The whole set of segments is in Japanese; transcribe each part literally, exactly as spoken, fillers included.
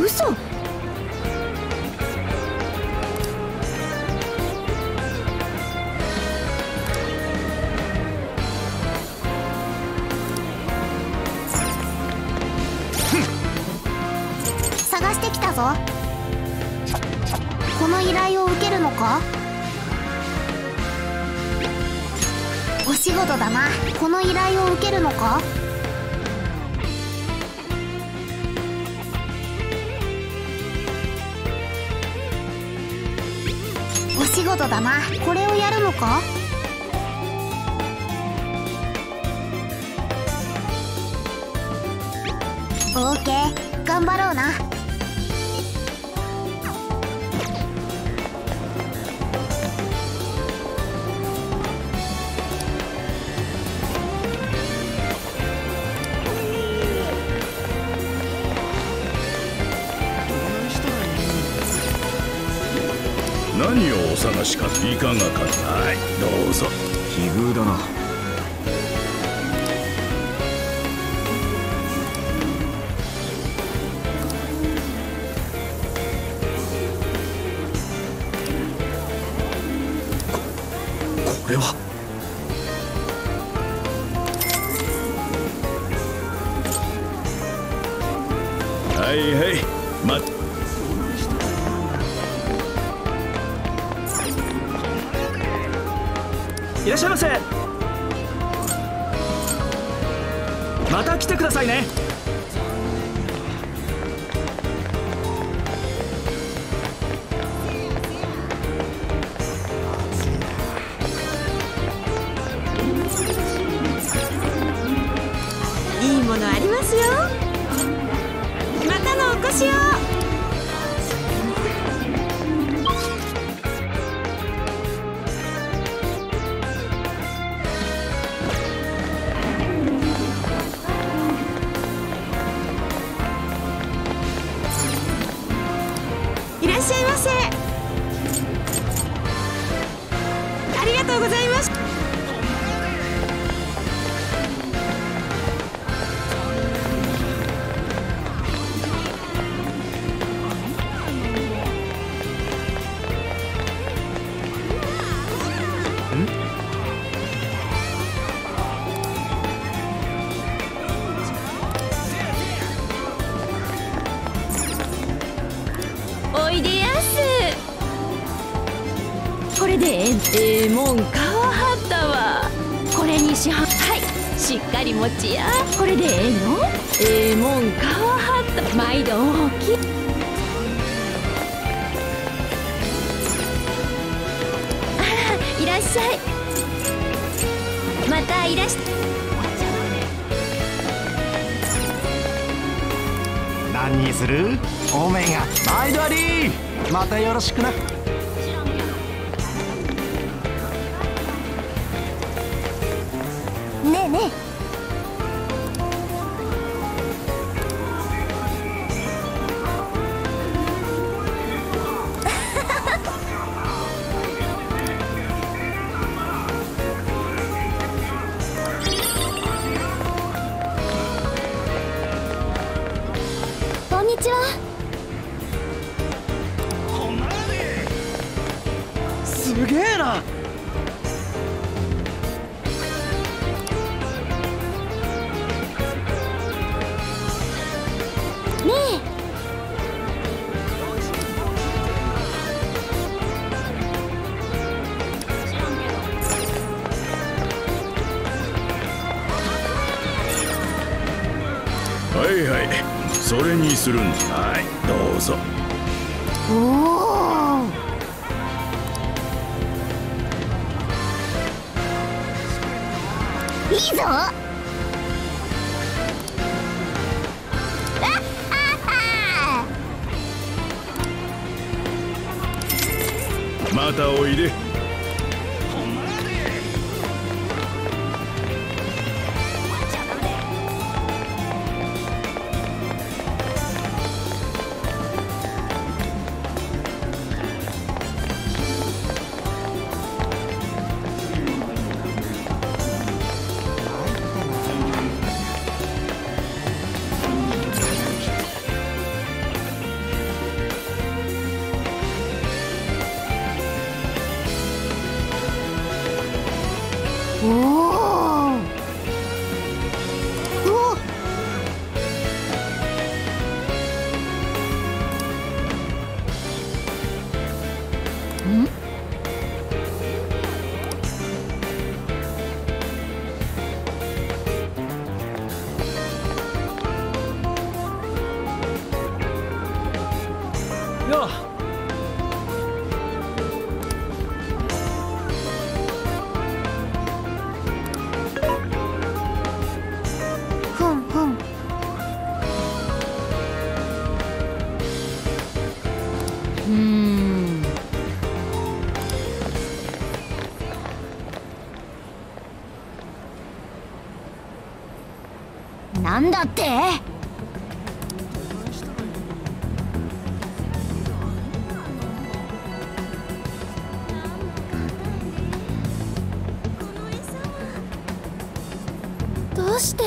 嘘。探してきたぞ。この依頼を受けるのか。お仕事だな。この依頼を受けるのか。お仕事だな。これをやるのか。オーケー、頑張ろうな。何をお探しかいかがかな。はい、どうぞ。奇遇だな。こ、これは。はいはい、待って。いらっしゃいませ。また来てくださいね。いいものありますよ。またのお越しを。いらっしゃいませ。ありがとうございます。おいでやす。これでええもん買わはったわ。これにしは、はい、しっかり持ちや。これでええの。ええもん買わはった。毎度大きい。あら、いらっしゃい。またいらっしゃい。何にする。オメガ毎度あり。またよろしくな。ねえねえこんにちは。すげえな。ねえ。はいはい、それにするんだ。はい、どうぞ。おお。いいぞ。あまたおいで。よっ。なんだって？どうして？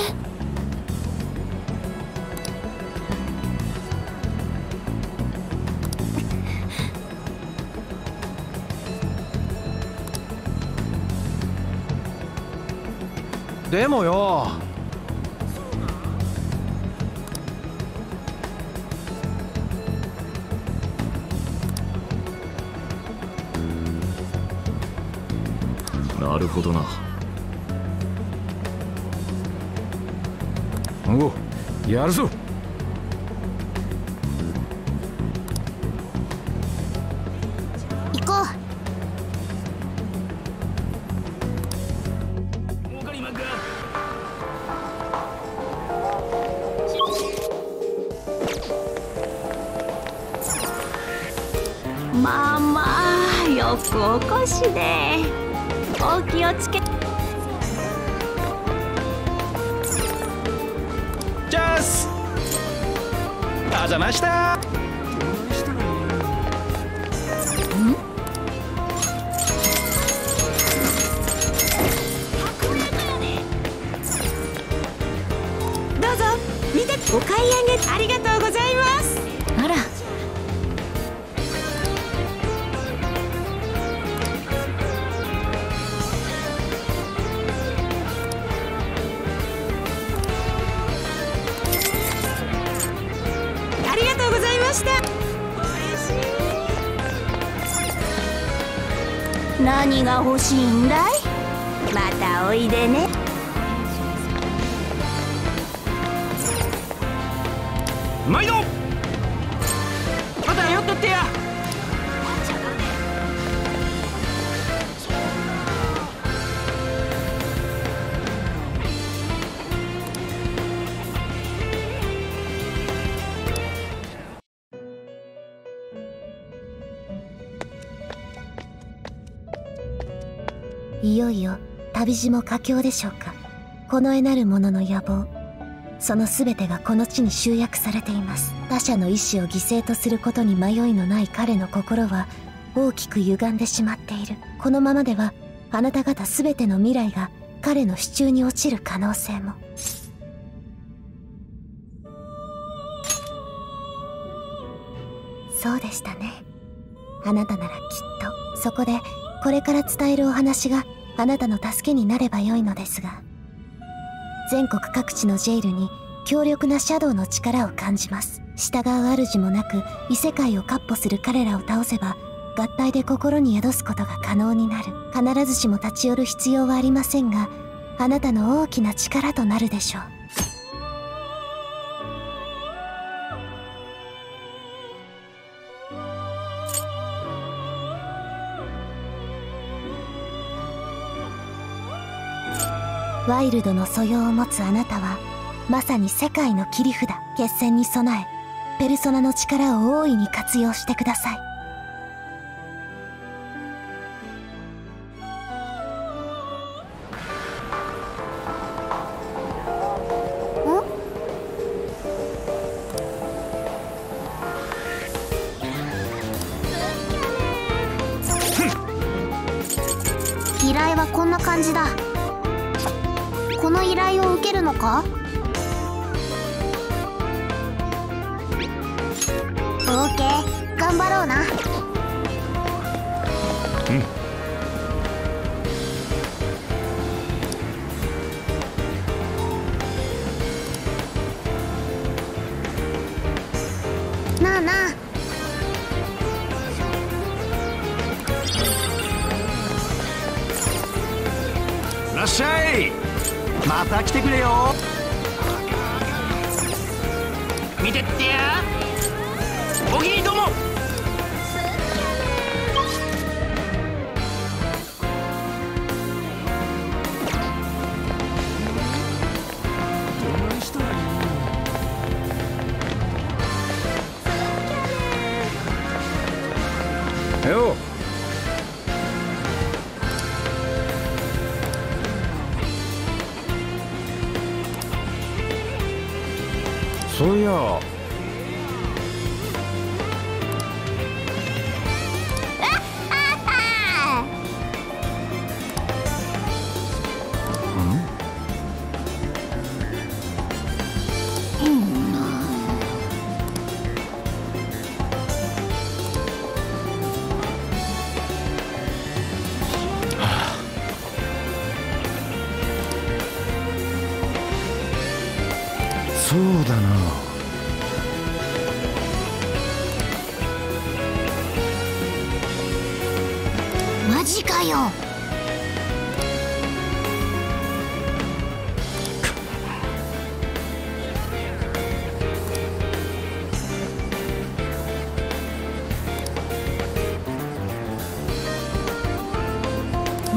でもよ。なるほどな。おう、やるぞ。行こう。まあまあよくお越しで。お気をつけ。チャンス。あざました。どうぞ、見て、お買い上げありがとうございます。あら。何が欲しいんだい？またおいでね。毎度。また寄っとってや。いよいよ旅路も佳境でしょうか。このえなる者の野望、その全てがこの地に集約されています。他者の意志を犠牲とすることに迷いのない彼の心は大きく歪んでしまっている。このままではあなた方全ての未来が彼の手中に落ちる可能性も。そうでしたね。あなたならきっと。そこでこれから伝えるお話があなたの助けになればよいのですが、全国各地のジェイルに強力なシャドウの力を感じます。従う主もなく異世界を闊歩する彼らを倒せば、合体で心に宿すことが可能になる。必ずしも立ち寄る必要はありませんが、あなたの大きな力となるでしょう。ワイルドの素養を持つあなたはまさに世界の切り札。決戦に備え、ペルソナの力を大いに活用してください。依頼はこんな感じだ。この依頼を受けるのか？オーケー、頑張ろうな。うん。なあなあ。らっしゃい。また来てくれよ。見てってや。おぎりども。よ。そういやあそうだな。マジかよ。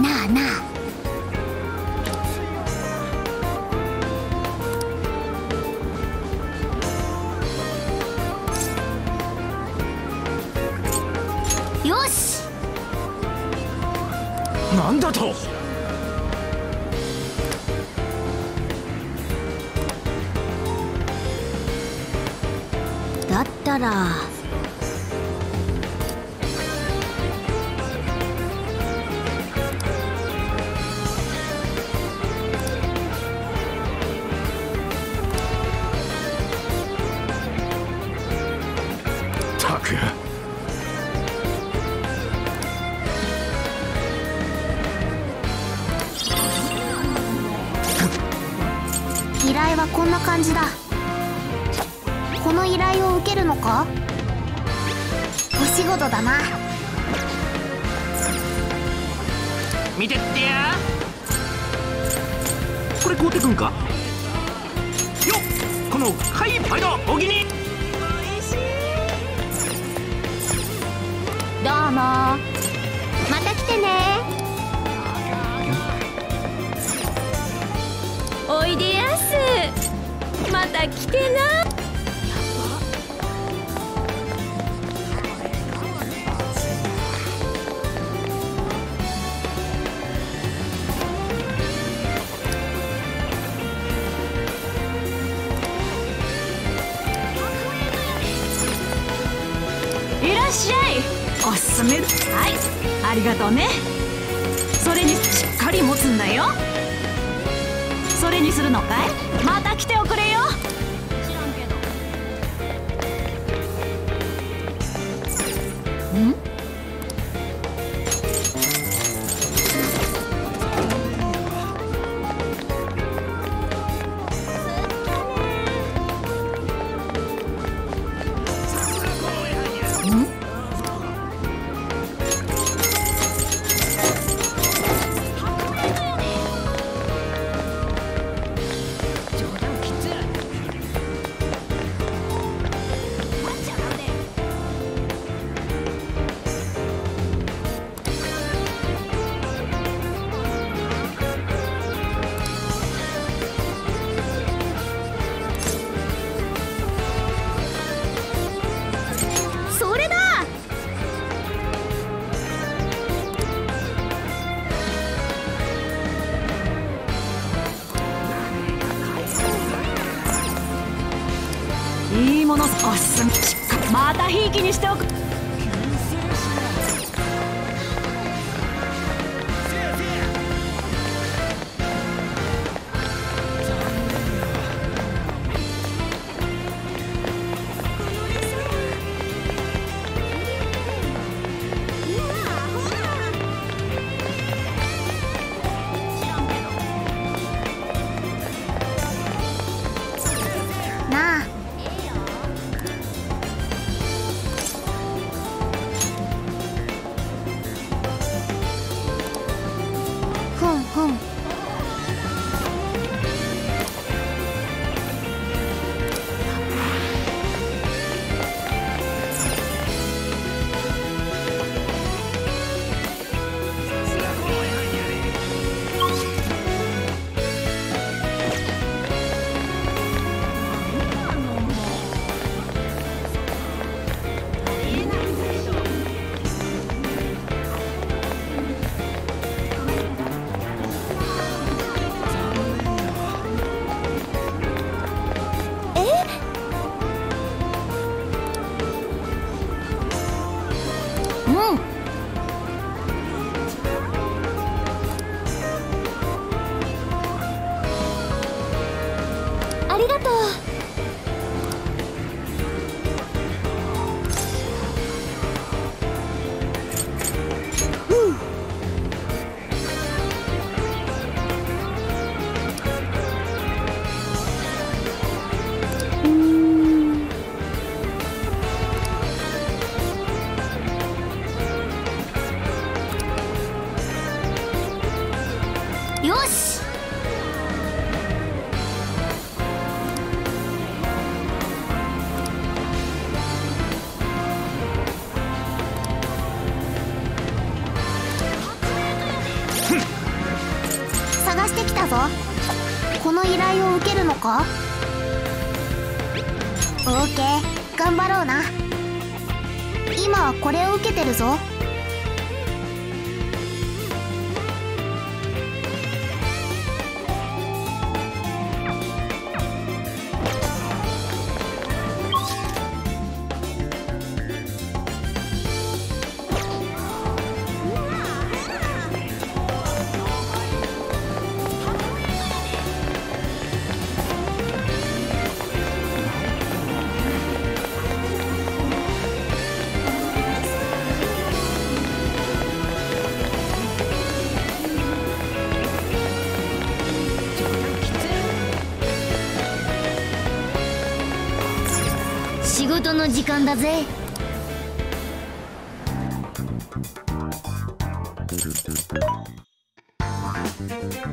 なあなあ。なんだと。だったらったく。依頼はこんな感じだ。この依頼を受けるのか。お仕事だな。見てってや。これ買うてくんかよっ。このはいパイのおぎにどうもまた来てね。おいでやす。また来てな。いらっしゃい。おすすめ。はい、ありがとうね。それにしっかり持つんだよ。それにするのかい。また来ておくれよ。知らんけど。ん？いいもの。おすすめ。またひいきにしておく。りがとう。うん、うん、よし。この依頼を受けるのか？ オーケー、頑張ろうな。今これを受けてるぞ。仕事の時間だぜ。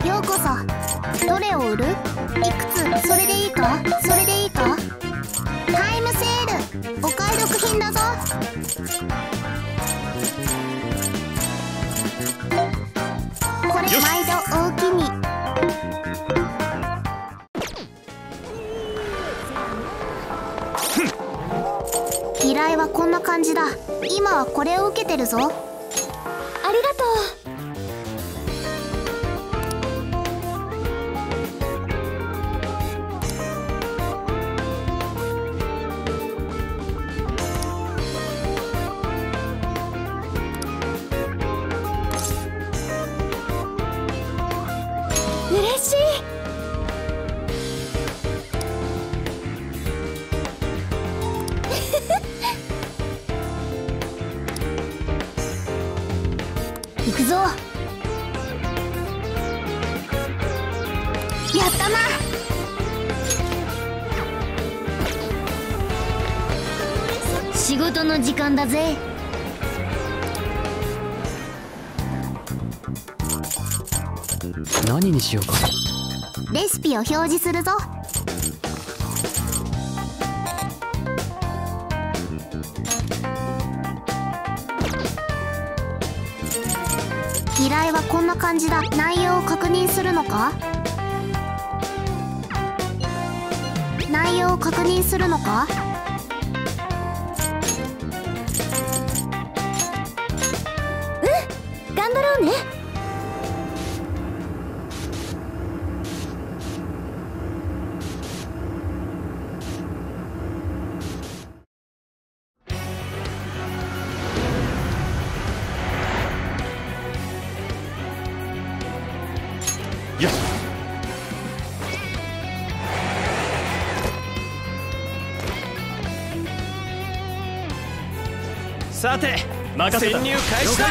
ようこそ。どれを売る？いくつ？それでいいか？それでいいか？タイムセール、お買い得品だぞ。これ毎度大きに。依頼はこんな感じだ。今はこれを受けてるぞ。ありがとう。嬉しい。行くぞ。やったな。仕事の時間だぜ。何にしようか。レシピを表示するぞ。依頼はこんな感じだ。内容を確認するのか？内容を確認するのか？うん、頑張ろうね。よし。さて、任せた。潜入開始だ。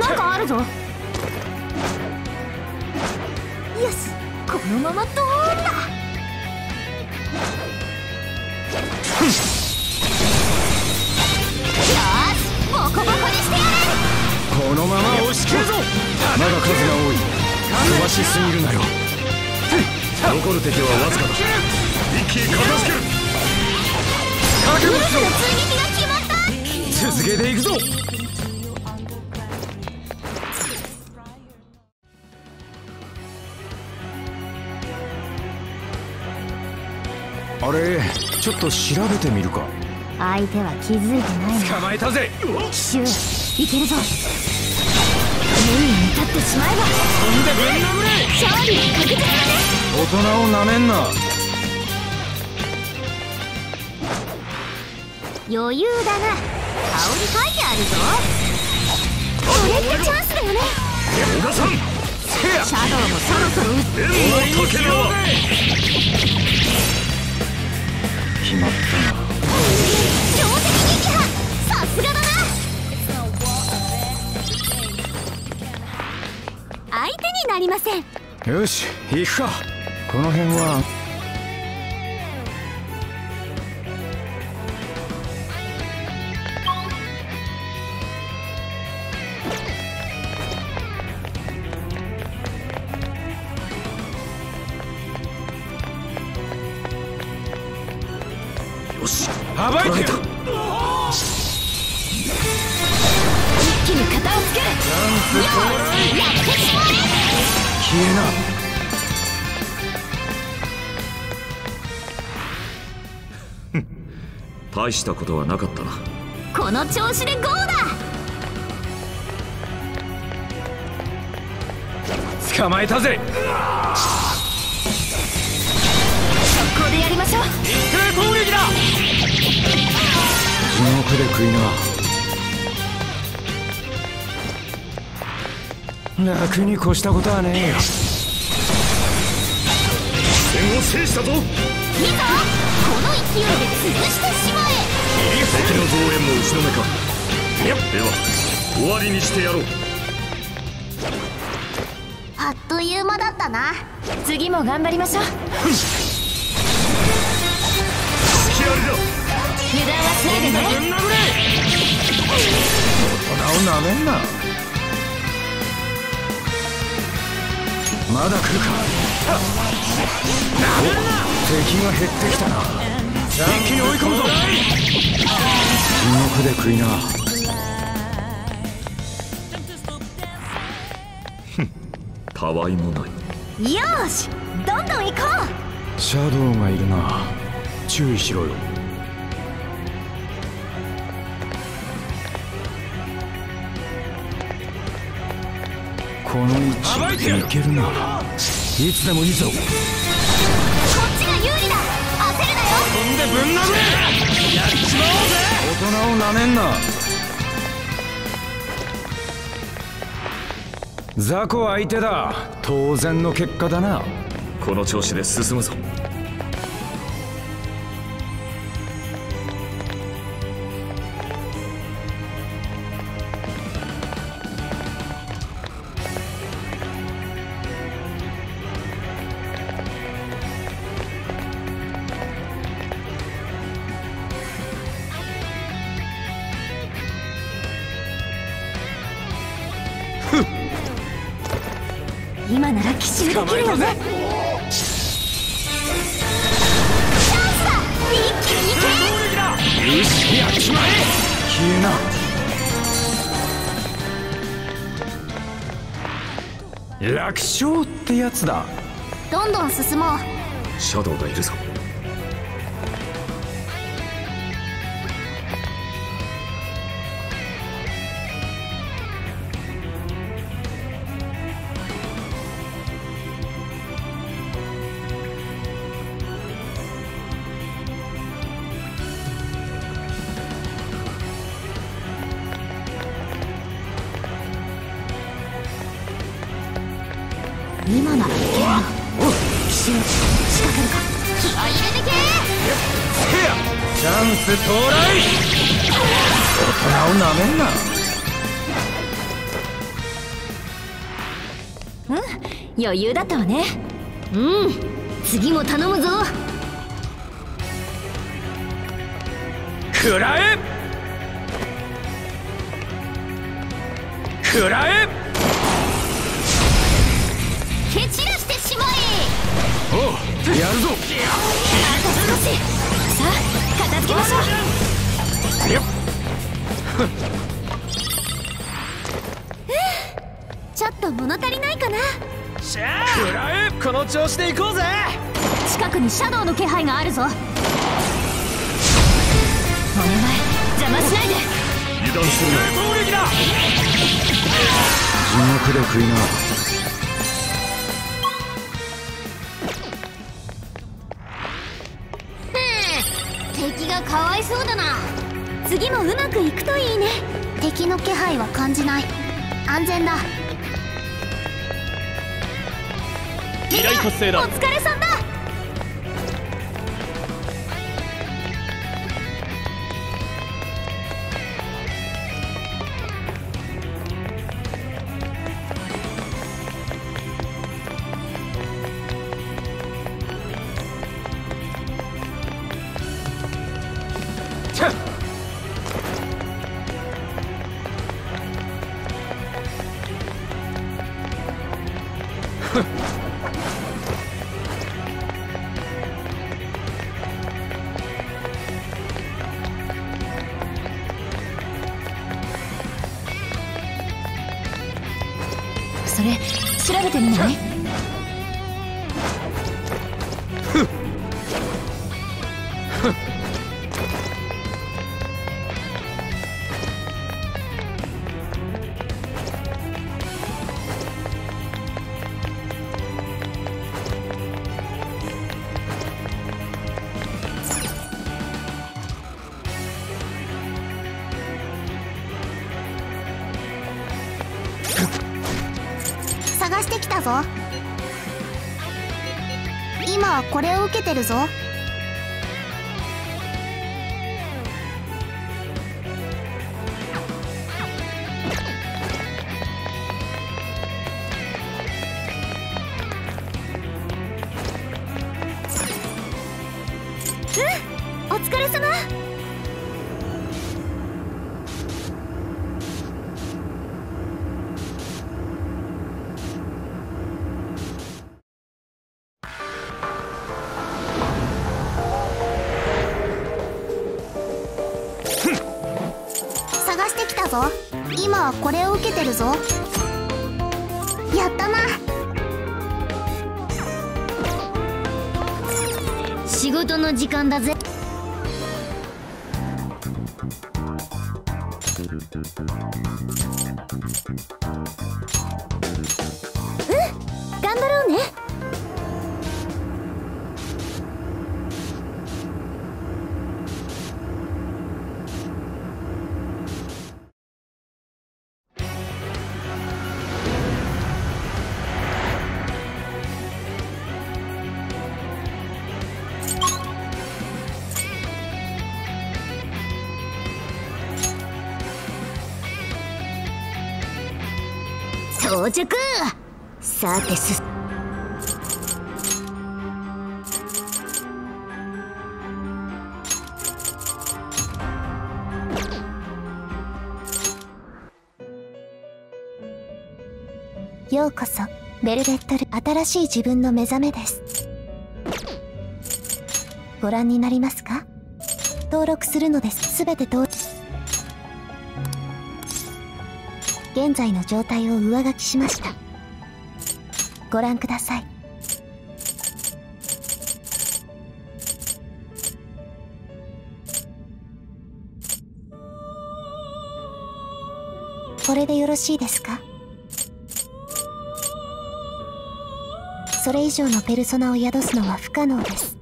なんかあるぞ。よし、このままドーンだ。よし、ボコボコにしてやれ。このまま押し切るぞ。まだ数が多い。詳しすぎるなよ。残る敵はわずかだ。一気にかたじける。ウルフの追撃が決まった。続けていくぞ。あれ、ちょっと調べてみるか。相手は気づいてない。捕まえたぜ。シュー、いけるぞ。に至ってしまえば勝利は確実だね。大人をなめんな。余裕だな。顔に書いてあるぞ。これってチャンスだよね。小田さん、シャドウもそろそろ打ってみよう。決まったな。強敵撃破、さすがだな。相手になりません。よし、行くか。この辺は暴いてよ。一気に片をつける。やってしまえ。消えな。ふん、大したことはなかったな。この調子でゴーだ。捕まえたぜ。速攻でやりましょう。一斉攻撃だ。地獄で食いな。楽に越したことはねえよ。戦を制したぞ。いざこの勢いで潰してしまえ。敵の増援も打ちのめか。では終わりにしてやろう。あっという間だったな。次も頑張りましょう。隙ありだ。油断はするでね。大人をなめんな。まだ来るか。なめんな。敵が減ってきたな。一気に追い込むぞ。地獄で食いな。ふん、たわいもない。よし、どんどん行こう。シャドウがいるな。注意しろよ。この位置でいけるな。いつでもいいぞ。こっちが有利だ。焦るなよ。飛んでぶん殴れ。やっちまおうぜ。大人をなめんな。雑魚相手だ。当然の結果だな。この調子で進むぞ。今なら奇襲できるよね。チャンスだ。一気に行け。よし、やっちまえ。消えな。楽勝ってやつだ。どんどん進もう。シャドウがいるぞ。今ならいけるな。おう、奇襲仕掛けるか。気合い入れてけ。チャンス到来。大人をなめんな。うん、余裕だったわね。うん、次も頼むぞ。食らえ食らえ。蹴散らしてしまえ。おう、やるぞ。あと少し。さあ、片付けましょう。よっ。ちょっと物足りないかな。しゃあ、この調子で行こうぜ。近くにシャドウの気配があるぞ。お願い、邪魔しないで。油断するな。攻撃だ。地獄で食いな。かわいそうだな。次もうまくいくといいね。敵の気配は感じない。安全だ。未来達成だ。お疲れさんだ。それ調べてみない？今これを受けてるぞ。うん、お疲れ様。今はこれを受けてるぞ。やったな。仕事の時間だぜ。うん、頑張ろうね。到着。さてすようこそベルベットル。新しい自分の目覚めです。ご覧になりますか？登録するのです。すべて登録。現在の状態を上書きしました。ご覧ください。これでよろしいですか？それ以上のペルソナを宿すのは不可能です。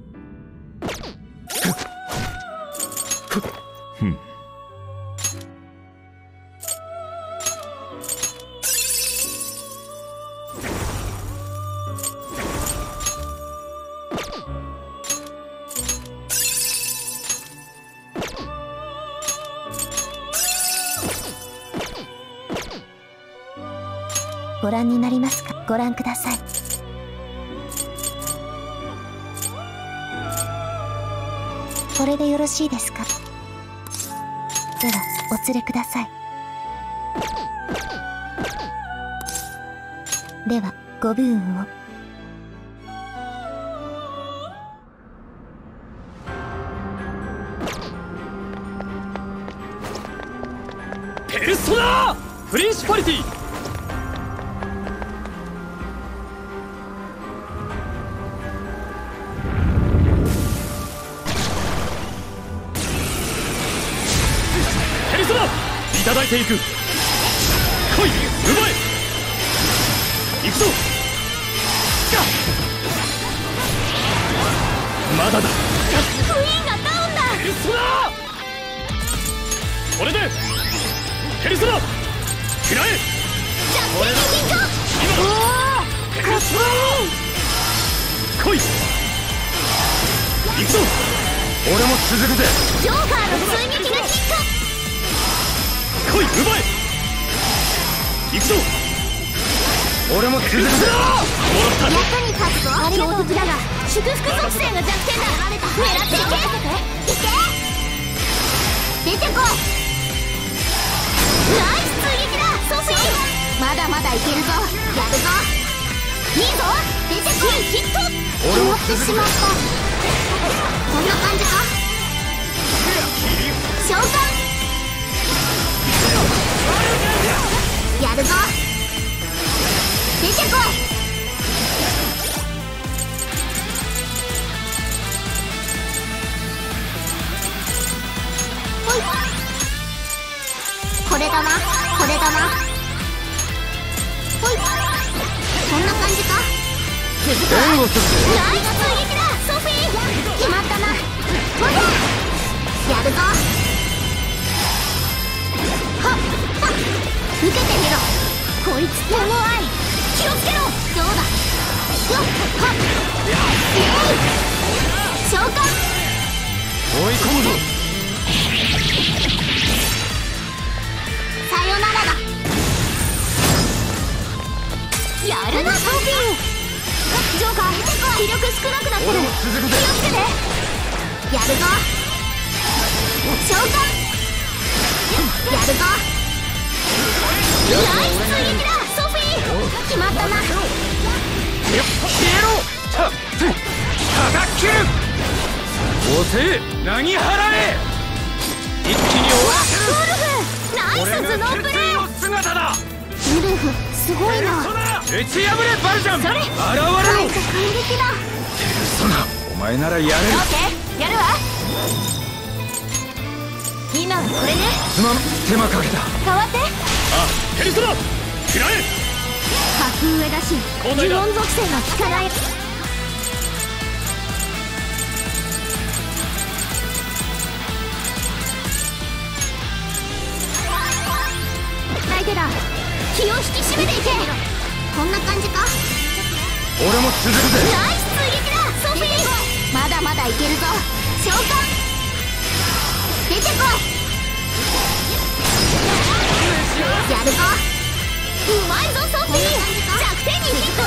ご覧になりますか？ご覧ください。これでよろしいですか？ではお連れください。ではご武運を。ペルソナープリンシパリティ。だいていく。来い、奪え。行くぞ。まだだ。クイーンがダウンだ。ペルソナー。これでペルソナー食らえ。じゃあ俺だ。今ペルソナー。来い、行くぞ。俺も続くぜ。ジョーカーの追撃が効くか。来い、奪え。行くぞ。俺も続くぞ。もらった。中に立つぞ。強敵だが祝福属性の弱点だ。狙っていけ。行け。出てこい。ナイス追撃だ。ソフィー。まだまだいけるぞ。やるぞ。いいぞ。出てこい。ヒット。終わってしまった。こんな感じか。召喚。やるぞ。出てこい。ほい。これだな、これだな。ほい。こんな感じか。ナイス追撃だ、ソフィー。決まったな。ほら。やるぞ。はっはっ、受けてみろ。こいつともあり。気をつけろ。どうだ。よっはっ、えい。召喚。追い込むぞ。さよならだ。やるな、ソフィー。ジョーカー、威力少なくなってる。気をつけて。やるぞ。召喚。やるぞ。ナイス追撃だ、ソフィー。決まったな。消えろ。た叩き切る。押せ。なぎ払え。一気に終わる。ウルフ、ナイス頭脳プレー。ウルフ、すごいな。打ち破れ、バルジャン。それ、現れろ。攻撃だ。ペルソナ、お前ならやれる。オッケー、やるわ。今はこれね。すまん、手間かけた。代わって。あ、ペルソナ食らえ。格上だし呪文属性が効かない。相手だ。気を引き締めていけ。こんな感じか。俺も続くぜ。ナイス追撃だ、ソフィー。まだまだいけるぞ。召喚。出てこい。やるぞ。うまいぞ、ソフィー。弱点にヒットだ。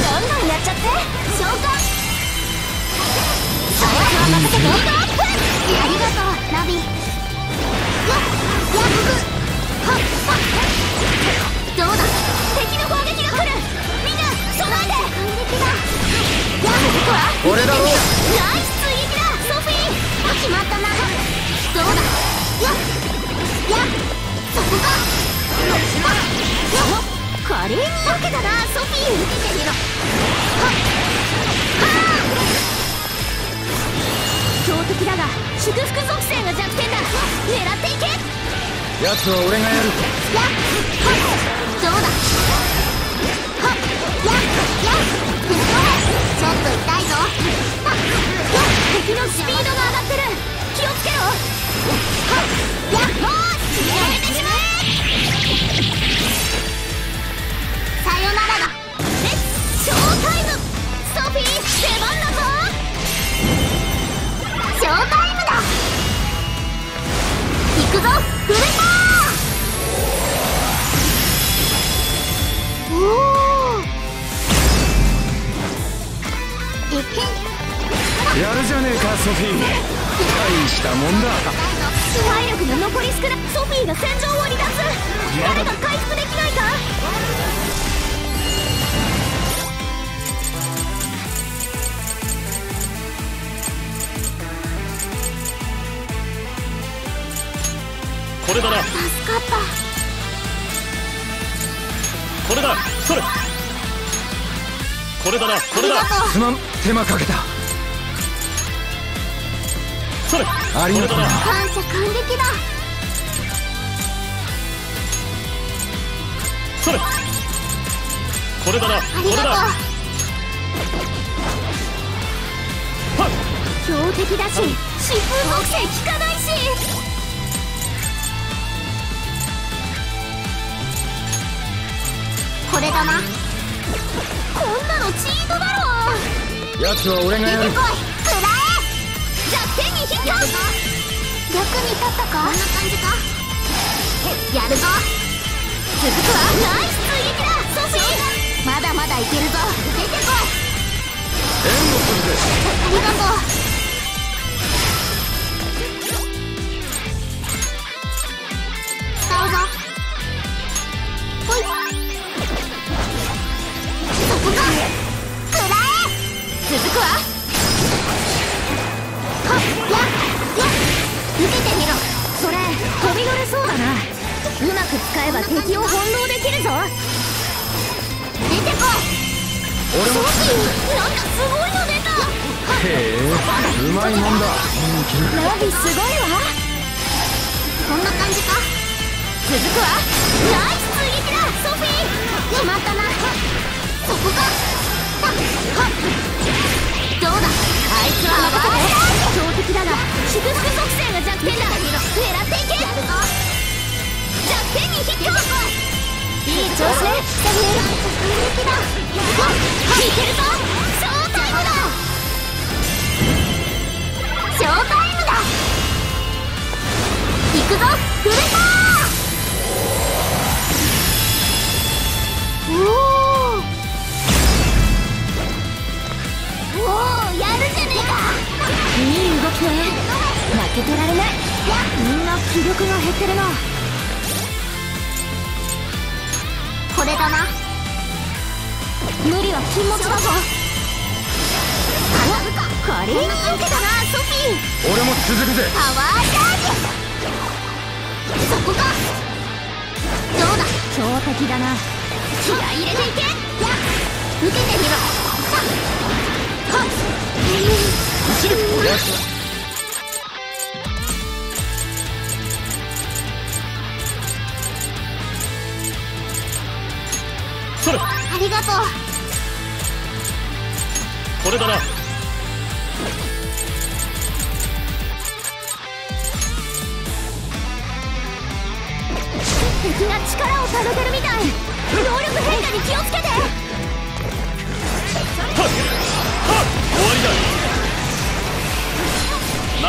ガンガンやっちゃって。召喚。さよなら、任せて。ありがとう、ナビ。やっ、やっ、どうだ。敵の攻撃が来る。みんな備えて。攻撃だ。俺だろう。ナイス追撃だ、ソフィー。決まったな。どうだ。やっやっ、そこか。よしな。やっ、華麗に避けたな、ソフィー。受けてみろ。はっはー。強敵だが祝福属性が弱点だ。狙っていけ。やつは俺がやる。やっ、どうだ。はっ、やっ、やっ、ぶっ飛べ。ちょっと痛いぞ。はっ、やっ、敵のスピードが上がってる。気をつけろ。はっ、やっほー。やめてしまえ。さよならだ。レッツショータイム。ソフィー、出番だぞ。ショータイムだ。行くぞ、ウルトラ。おお、いけ。やるじゃねえか、ソフィー。大したもんだ。体力が残り少ない。ソフィーが戦場を離脱。誰が回復できないか。これだな。助かった。これだ、それ。これだな、これだ。すまん、手間かけた。それ、ありがとう。感謝感激だ。それ、これだな、これだ。はっ、強敵だし疾風特性効かないし、これだな。こんなのチートだろ。やつは俺がやる。出てこい、くらえ。弱点にヒット。逆に立ったか。こんな感じか。やるぞ。続くわ。ナイス追撃だ。阻止。まだまだいけるぞ。出てこい。援護するぜ。ありがとう。使うぞ。ほい。そこか。くらえ。続くわ。はっ、やや受けてみろ。それ飛び乗れそうだな。うまく使えば敵を翻弄できるぞ。出てこい。俺もなんかすごいの出た。へえ、うまいもんだ。ナビすごいわ。こんな感じか。続くわ。ナイス追撃だ。ソフィー、決まったな。そこか。はっ、どうだ。あいつは暴れ強敵だが祝福属性が弱点だ。狙っていけ。やるぞ。弱点にヒット。いい調子ね。攻撃だ。いけるぞ。ショータイムだ。ショータイムだ。いくぞ。触れた。おおお、やるじゃねえか。いい動きね。負けてられない。みんな気力が減ってるな。これだな。無理は禁物だぞ。あ、これに受けたな、ソフィー。俺も続くぜ。パワーチャージ。そこか。どうだ。強敵だな。気合い入れていけ。や受けてみろ。はっはっ、走る。ありがとう。これだな。敵が力をためてるみたい。能力変化に気をつけて。はっはっ、終わりだ。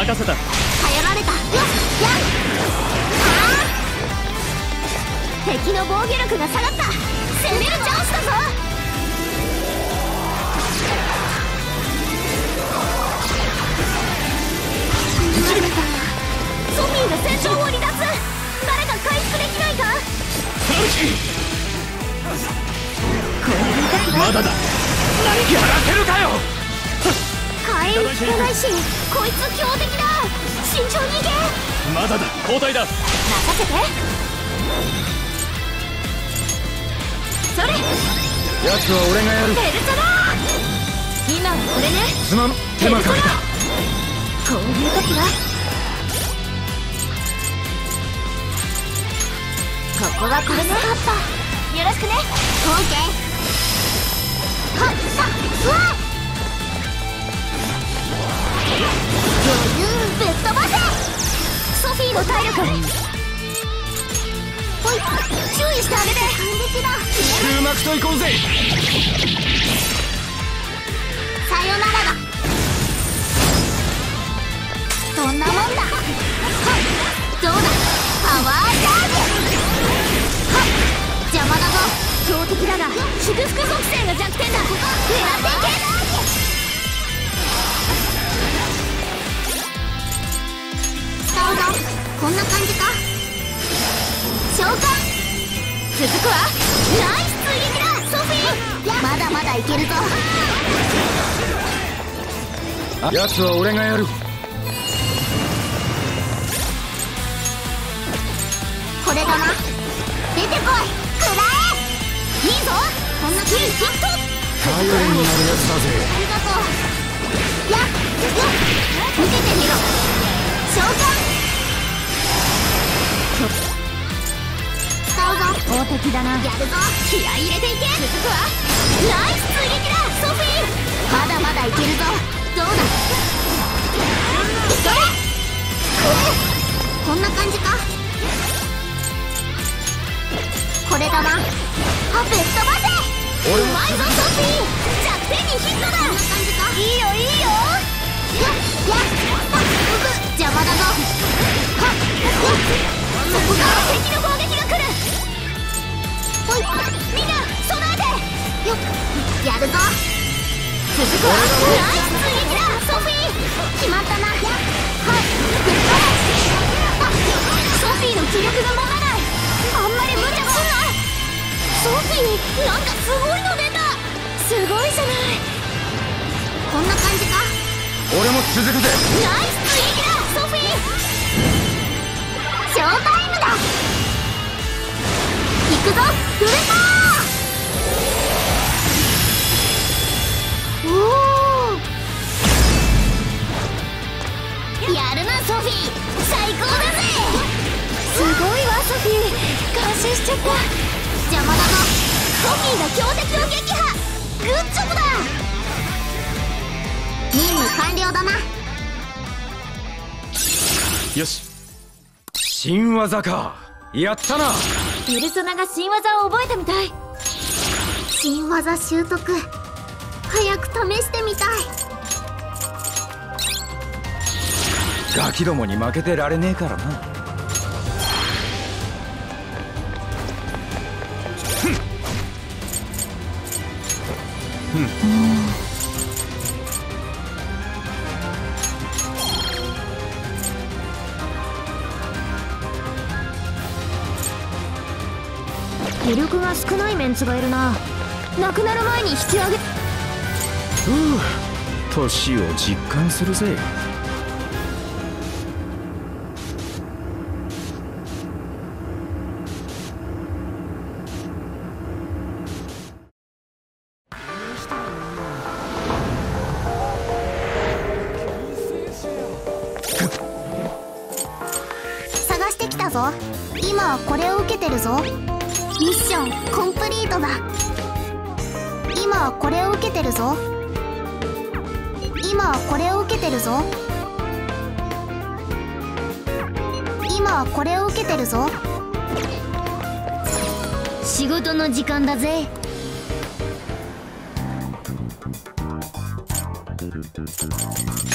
任せた。頼られた。やっやっ、敵の防御力が下がった。攻めるチャンスだぞ。ソフィーが戦場を離脱。誰か回復できないか。まだだ。やらせるかよ。回復つかないし、こいつ強敵だ。慎重に行け。まだだ。交代だ。任せて。それ、やつは俺がやる。ベルトだ。今はこれね。すまん、手間かけた。こういう時はここはこれね。よろしくね。オーケー。はっさっ、うわっ、余裕ぶっ飛ばせ。ソフィーの体力、注意してあげて。終幕といこうぜ。さよならだ。そんなもんだ。はっ、どうだ。パワーチャージ。はっ、邪魔だぞ。強敵だが祝福属性が弱点だ。狙っていけ。使うぞ。こんな感じか。召喚。続くわ。ナイス追撃だ。ソフィー、まだまだいけるぞ。やつは俺がやる。これだな。出てこい。くらえ。いいぞ。こんなキルヒット。頼りになるやつだぜ。ありがとう。やっやっ、受けてみろ。召喚。らうぞ。強敵だな。やるぞ。気合い入れていけ。続くわ。ナイス追撃だソフィー。まだまだいけるぞ。どうなる。それこんな感じか。これだな。あ、ぶっ飛ばせ。うまいぞソフィー。弱点にヒットだ。こんな感じか。いいよいいよ。やっやっ邪魔だぞ。はっやっそこから敵の攻撃が来る。おいみんな備えてよっ。やるぞ。続くわ。ナイス追撃だソフィー。決まったな。はいソフィーの気力が持たない。あんまり無茶すんな。ソフィーなんかすごいの出た。すごいじゃない。こんな感じか。俺も続くぜ。ナイス追撃だソフィー。ショータイムだ。行くぞウルター。おおやるなソフィー。最高だぜ。すごいわソフィー。感心しちゃった。邪魔だぞ。ソフィーが強敵を撃破。グッジョブだ。任務完了だな。よし新技か。やったな。ペルソナが新技を覚えたみたい。新技習得早く試してみたい。ガキどもに負けてられねえからな。ふんふん。威力が少ないメンツがいるな。なくなる前に引き上げ。ふう、年を実感するぜ。探してきたぞ。今これを受けてるぞ。ミッションコンプリートだ。今これを受けてるぞ。今これを受けてるぞ。今これを受けてるぞ。仕事の時間だぜ。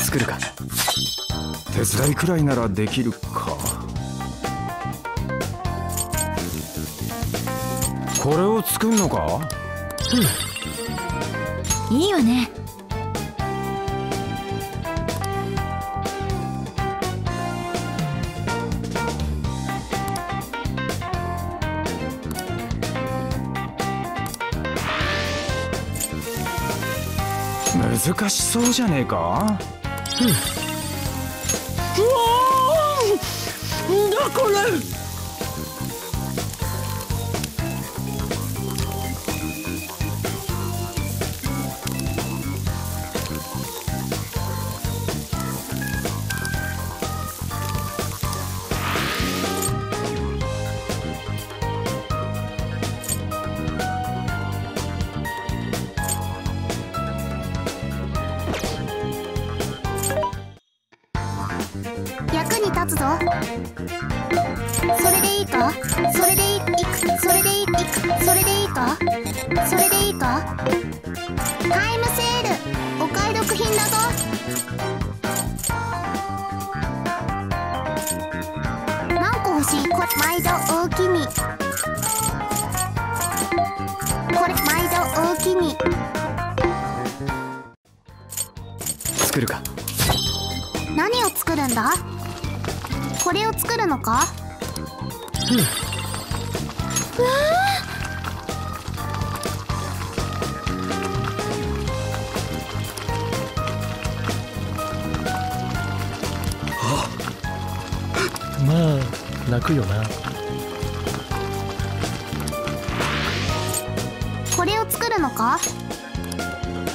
作るか。手伝いくらいならできるか。これを作るのか。うん、いいわね。難しそうじゃねえか。うん、うわー、なんだこれ。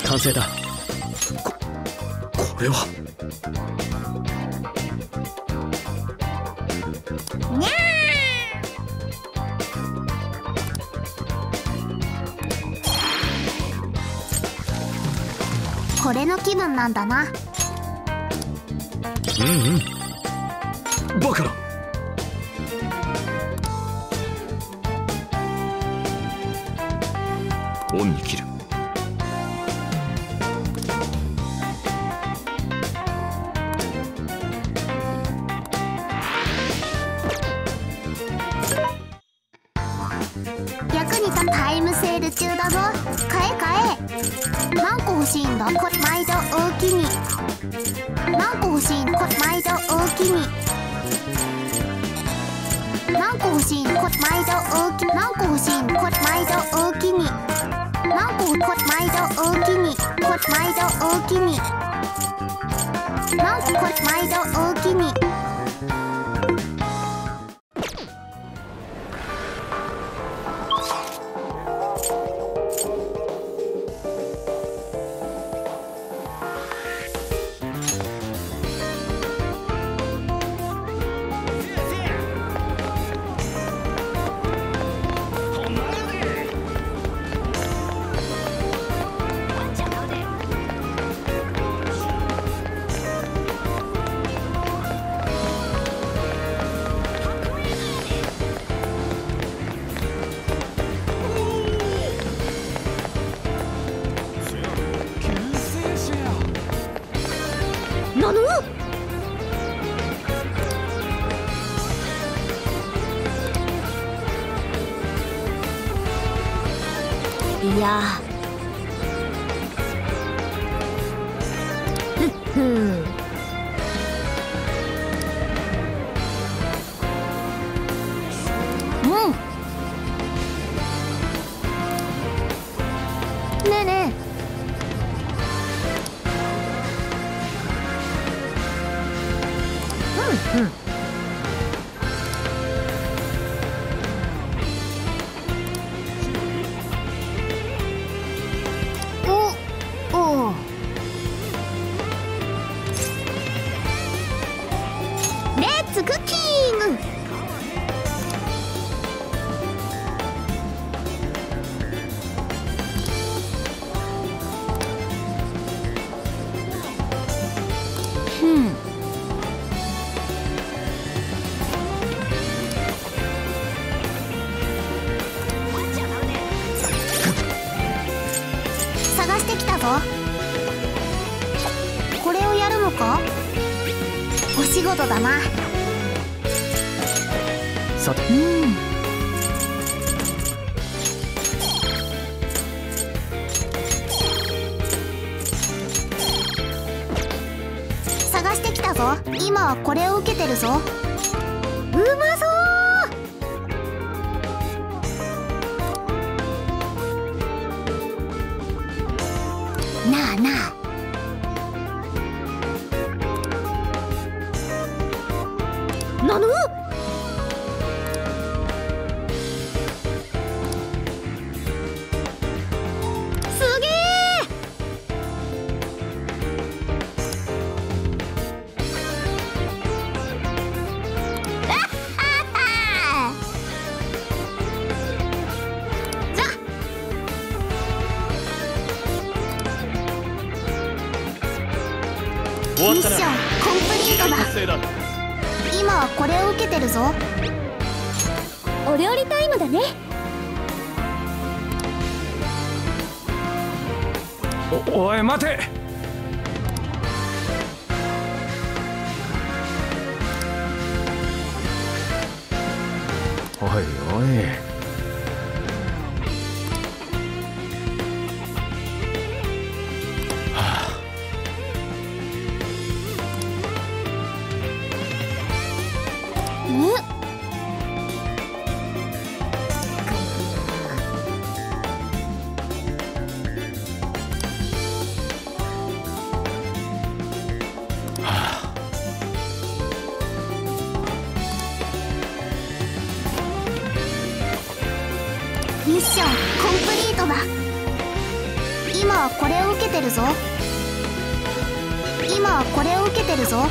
完成だ。こ、これはにゃー。これの気分なんだな。うんうん、バカだ。オンに切る。役に立つタイムセール中だぞ。買え買え。何個欲しいんだ。こ毎度大きに。何個欲しいんだ。こ毎度大きに。何個欲しいんだ。こ毎度大きに。何個欲しいんだ。こ毎度大きに。何個毎度大きに、毎度大きに、何個毎度大きに。いやふっふ。これをやるのか。お仕事だな。さて、うん、探してきたぞ。今はこれを受けてるぞ。うまそう。なあなあ。なの？すげえ！あっはっは！ミッションコンプリートだ。今はこれを受けてるぞ。お料理タイムだね。お、おい待て。おいおい。ミッションコンプリートだ。今はこれを受けてるぞ。今はこれを受けてるぞ。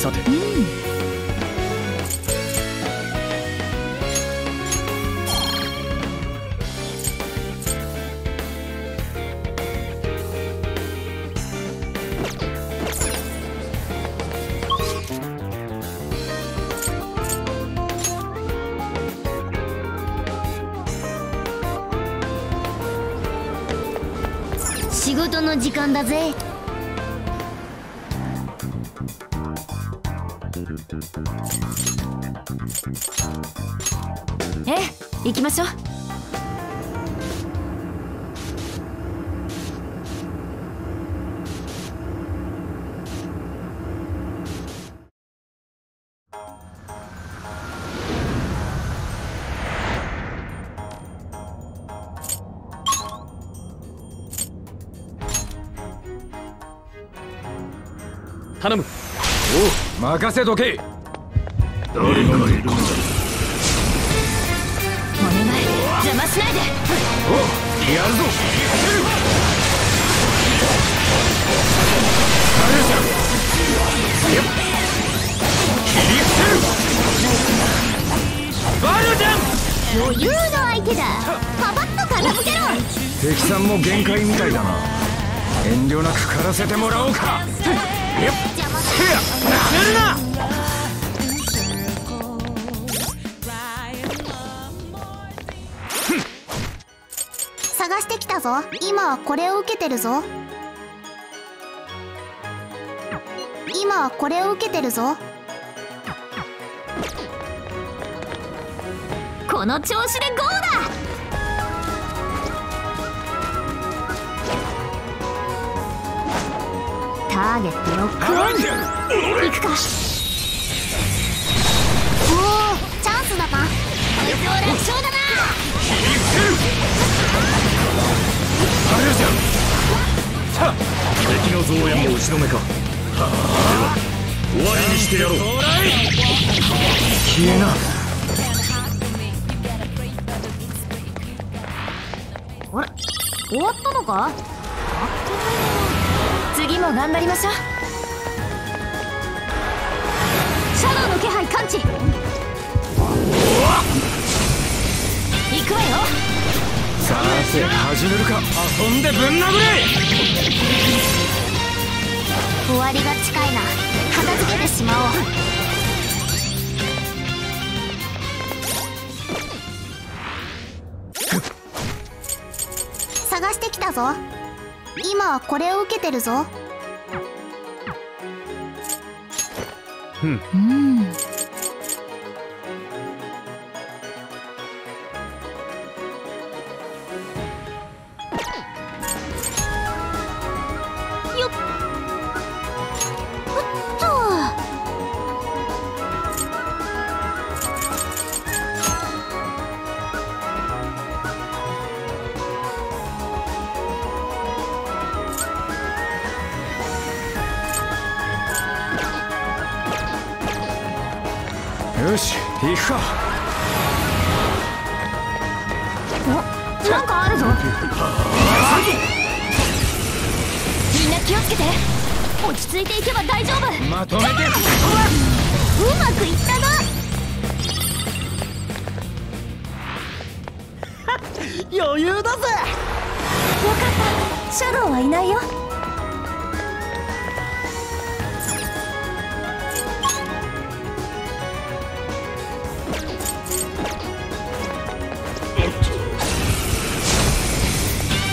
さて、うん、仕事の時間だぜ。え、行きましょう。頼む。おう、任せとけ。お願い、邪魔しないで。おう、やるぞ。バルジャン、余裕の相手だ。パパッと片付けろ。敵さんも限界みたいだな。遠慮なく狩らせてもらおうか。邪魔するな。探してきたぞ。今はこれを受けてるぞ。今はこれを受けてるぞ。この調子でゴーだ。ターゲットロックオン。行くか。おお、チャンスだな。こいつは楽勝だな。あれじゃん。さあ、敵の増援も打ち止めか。はあ、終わりにしてやろう。消えな。あれ、終わったのか。次も頑張りましょう。シャドウの気配感知。行くわよ。さて、始めるか。遊んでぶん殴れ。終わりが近いな。片付けてしまおう。探してきたぞ。今はこれを受けてるぞ。うん、うん、よっ、うっと。よし、行くか。お、なんかあるぞ。みんな気をつけて。落ち着いていけば大丈夫。まとめて。うまくいったな。余裕だぜ。よかった。シャドウはいないよ。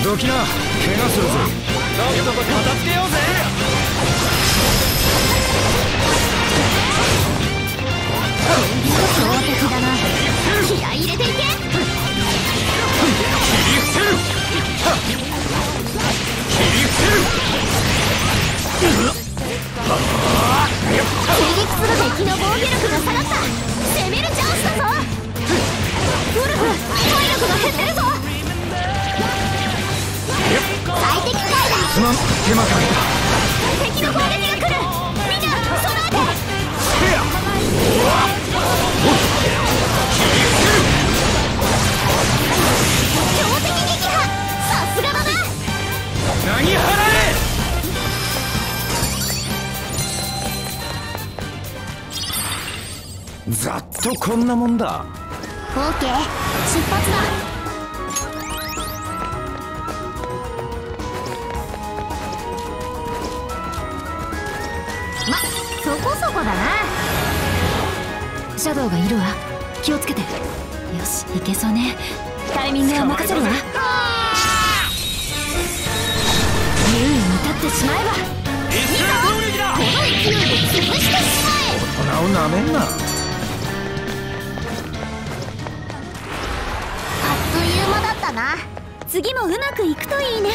ドキな、怪我するぞ。とっとと片付けようぜ。強敵だな。気合い入れていけ。切り伏せる。切り伏せる。切り伏する。敵の防御力が下がった。攻めるチャンスだぞ。ウルフ、体力が減ってるぞ。最適解だ。すまん、手間かけた。敵の攻撃が来る。みんな備えて。強敵撃破。さすがだな。何払え。ざっとこんなもんだ。オーケー、出発だ。ま、そこそこだな。シャドウがいるわ。気をつけて。よし、いけそうね。タイミングは任せるわ。ってしまえば一斉攻撃だ。この勢いで潰してしまえ。大人をなめんな。あっという間だったな。次もうまくいくといいね。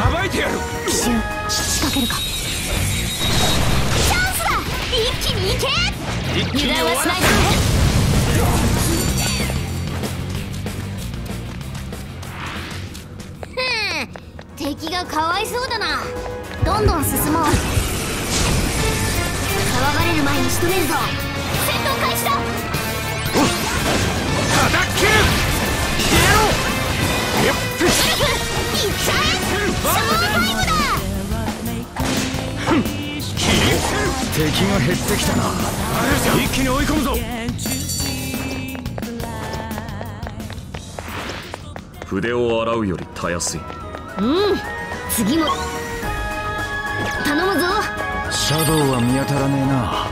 暴いてやる。奇襲仕掛けるか。チャンスだ。一気に行け。油断はしないでね。ふん、敵がかわいそうだな。どんどん進もう。騒がれる前に仕留めるぞ。戦闘開始だ。叩ける。消えろ。行っちゃえ。ショータイムだ。敵が減ってきたな。一気に追い込むぞ。筆を洗うよりたやすい。うん、次も頼むぞ。シャドウは見当たらねえな。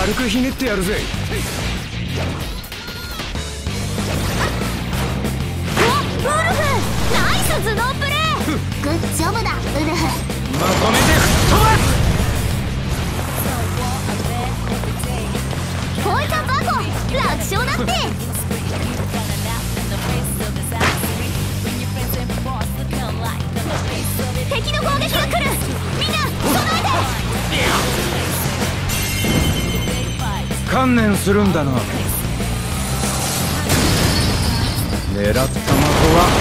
軽くひねってやるぜ。お、ウルフ、ナイス頭脳プレー。グッジョブだ、ウルフ。まとめて吹っ飛ばす。こういったバコ楽勝だって敵の攻撃が来る。みんな備えて。観念するんだな。狙った的は外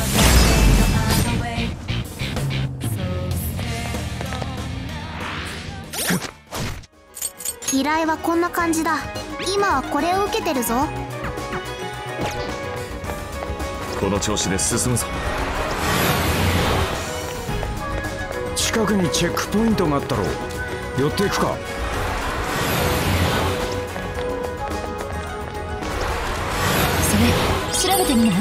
さねえ。依頼はこんな感じだ。今はこれを受けてるぞ。この調子で進むぞ。近くにチェックポイントがあったろう。寄っていくか。それ調べてみない？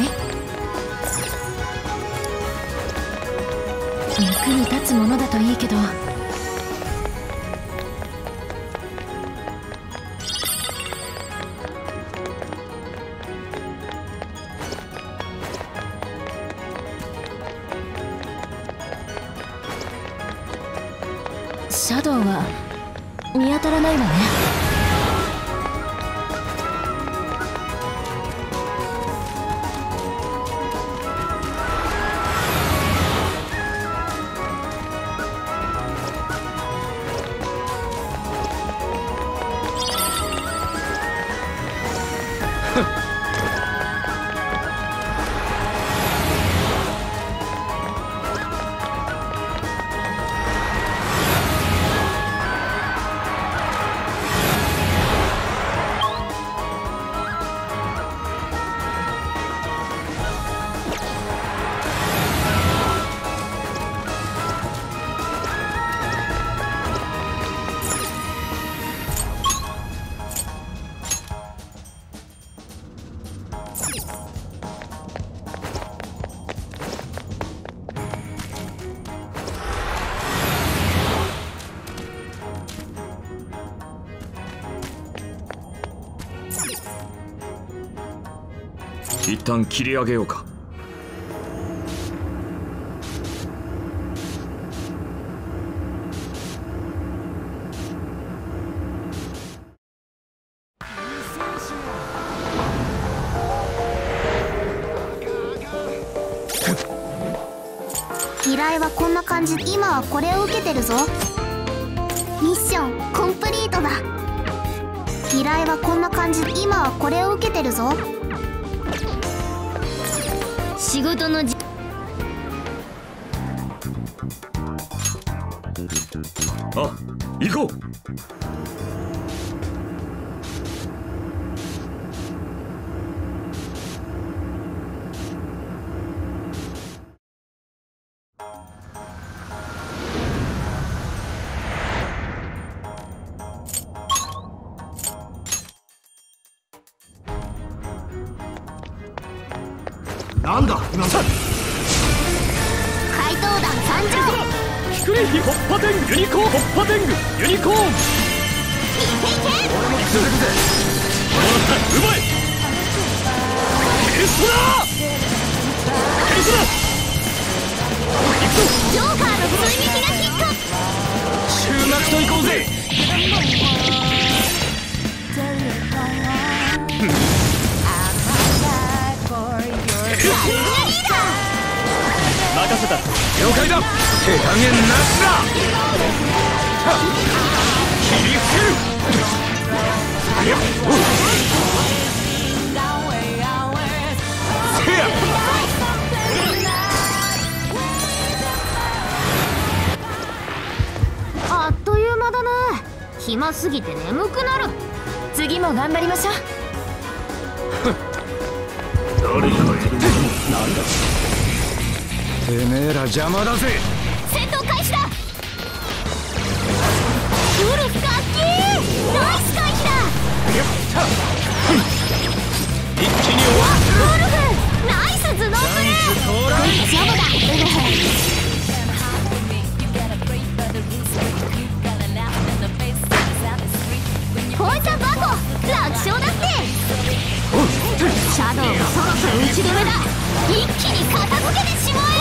役に立つものだといいけど。シャドウは見当たらないわね。一旦切り上げようか。依頼はこんな感じ。今はこれを受けてるぞ。ミッションコンプリートだ。依頼はこんな感じ。今はこれを受けてるぞ。仕事のじあ、行こう。なんだ今さ怪盗団参上。キクリヒホッパテングユニコーンホッパテングユニコーン。いけいけ、俺も続くぜ。うまいエスラエスラ行くぞ。ジョーカーの追撃がヒット。終幕といこうぜ。任せた。了解だ。手加減なしだ。切り捨てる。せや。あっという間だね。暇すぎて眠くなる。次も頑張りましょう。誰かがいるのなんだ。てめえら邪魔だぜ。戦闘開始だ。ウルフガッキーナイス回避だ。やった一気に終わる。ウルフナイス頭脳プレー。ジャブだウルフ。紅茶バコ楽勝だって。シャドウもそろそろ打ち止めだ。一気に片付けてしまえ。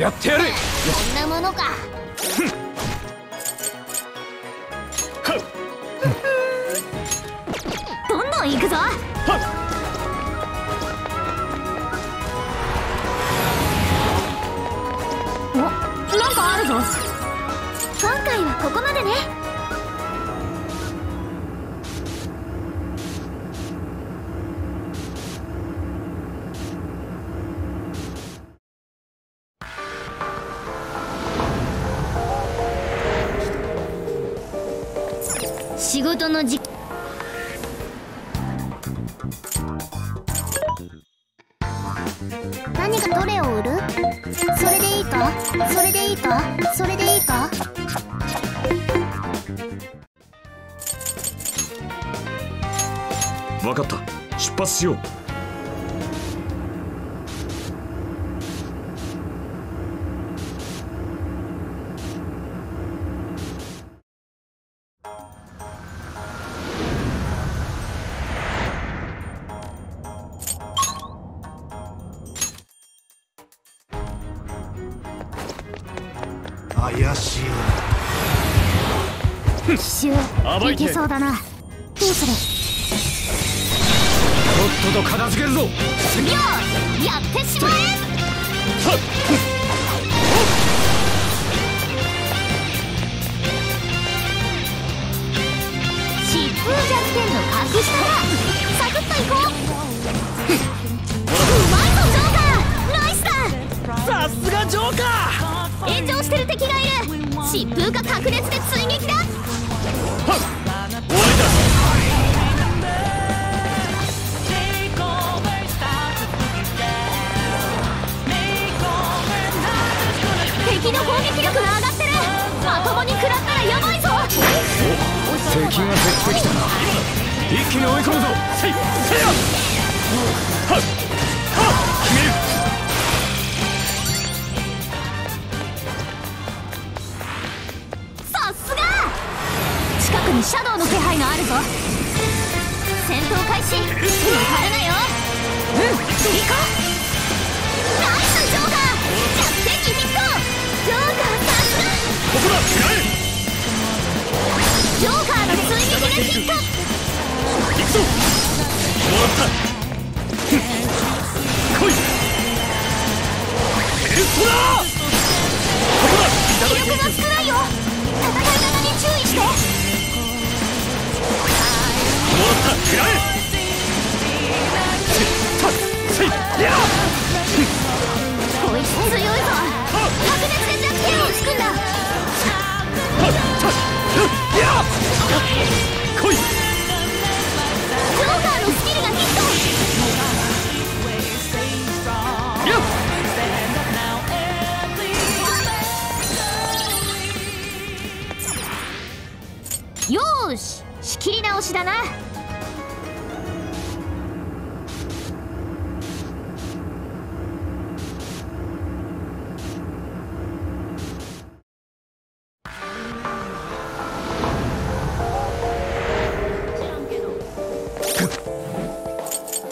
やってやる。こんなものか。行くぞ。お、なんかあるぞ。今回はここまでね。仕事の時間。何かどれを売る？それでいいか？それでいいか？それでいいか？分かった。出発しよう。怪しいな。奇襲いけそうだな。どうする？とっとと片付けるぞ。よーし、やってしまえ。疾風弱点の格下だ。サクッといこう。うまいぞジョーカー、ナイスだ。さすがジョーカー。炎上してる敵がいる。疾風が確熱で追撃だ。はっ、終わりだ。敵の攻撃力が上がってる。まともに食らったらヤバいぞ。敵が減ってきたな。一気に追い込むぞ。せいせいやはっはっ決める。さすが、近くにシャドウの気配があるぞ。戦闘開始。手を張るなよ。うん、振り子ナイスジョーカー。弱点ヒット。ジョーカーさすが。ここだ、狙え。ジョーカーの追撃がヒット。行くぞ。もらった。来い。ヘルストラー。ここだ。威力が少ないよ。戦い方に注意して。もらった。嫌い。せいや。こいつ強いぞ。白熱で弱点をつくんだ。来い。ジョーカーのスキルがヒット。よーし、仕切り直しだな。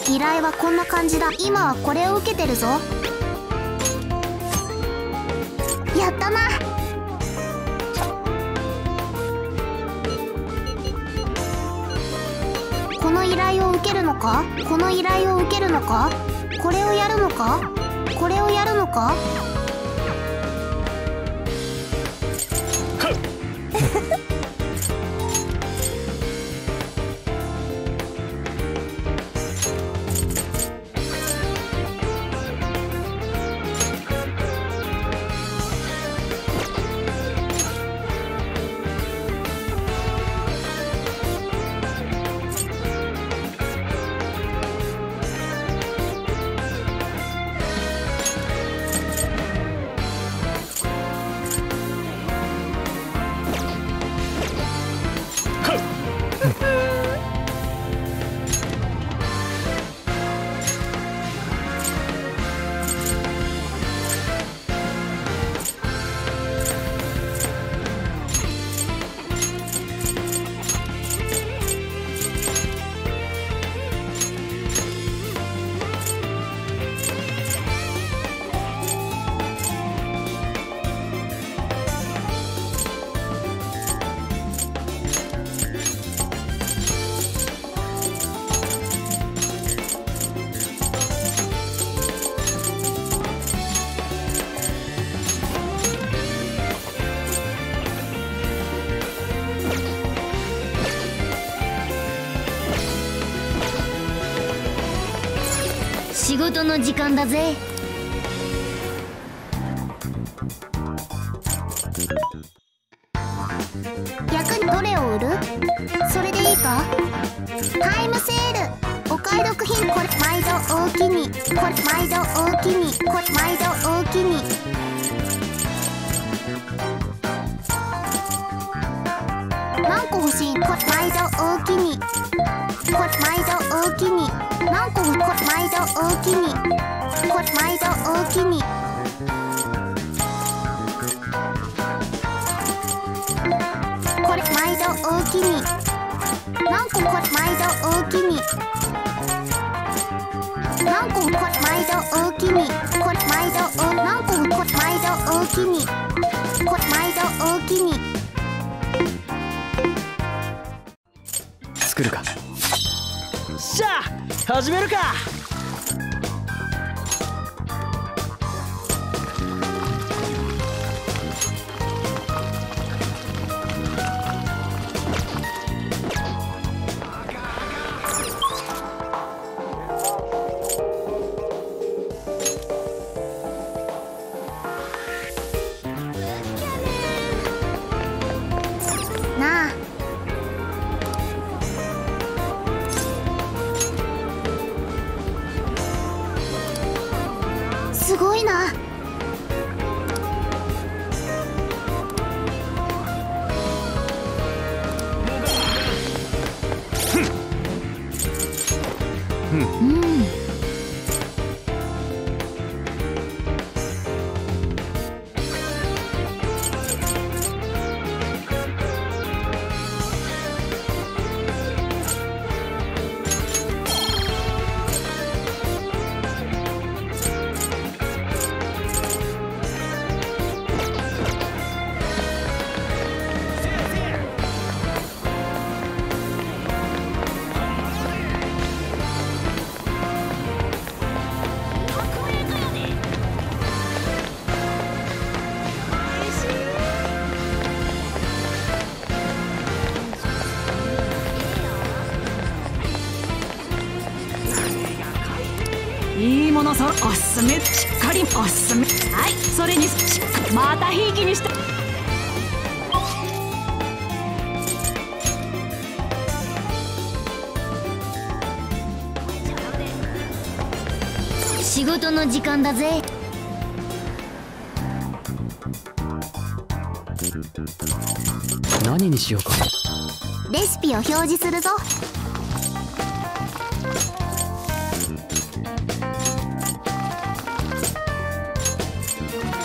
依頼はこんな感じだ。今はこれを受けてるぞ。やったな。この依頼を受けるのか、この依頼を受けるのか、これをやるのか、これをやるのか。仕事の時間だぜ。役にどれを売る？それでいいか？タイムセール、お買い得品。これ毎度大きに、これ毎度大きに、これ毎度大きに。何個欲しい？これ毎度大きに、これ毎度大きに。何個もこれ毎度大きに、これ毎度大きに。これ毎度大きに、何個もこれ毎度大きに、何個もこれ毎度大きに、これ毎度大、何個もこれ毎度大きに、これ毎度大きに。作るか。じゃあ始めるか。なあ。うん、うん、いいものそ、おすすめ、しっかりおすすめ、はい、それにしっかりまたひいきにして、仕事の時間だぜ。何にしようか。レシピを表示するぞ。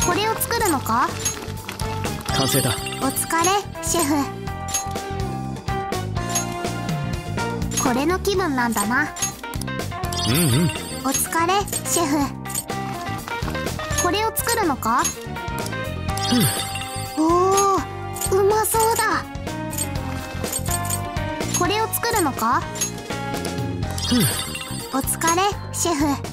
これを作るのか。完成だ。お疲れシェフ。これの気分なんだな。うんうん。お疲れシェフ。これを作るのか。うん。おー、うまそうだ。これを作るのか。うん。お疲れシェフ。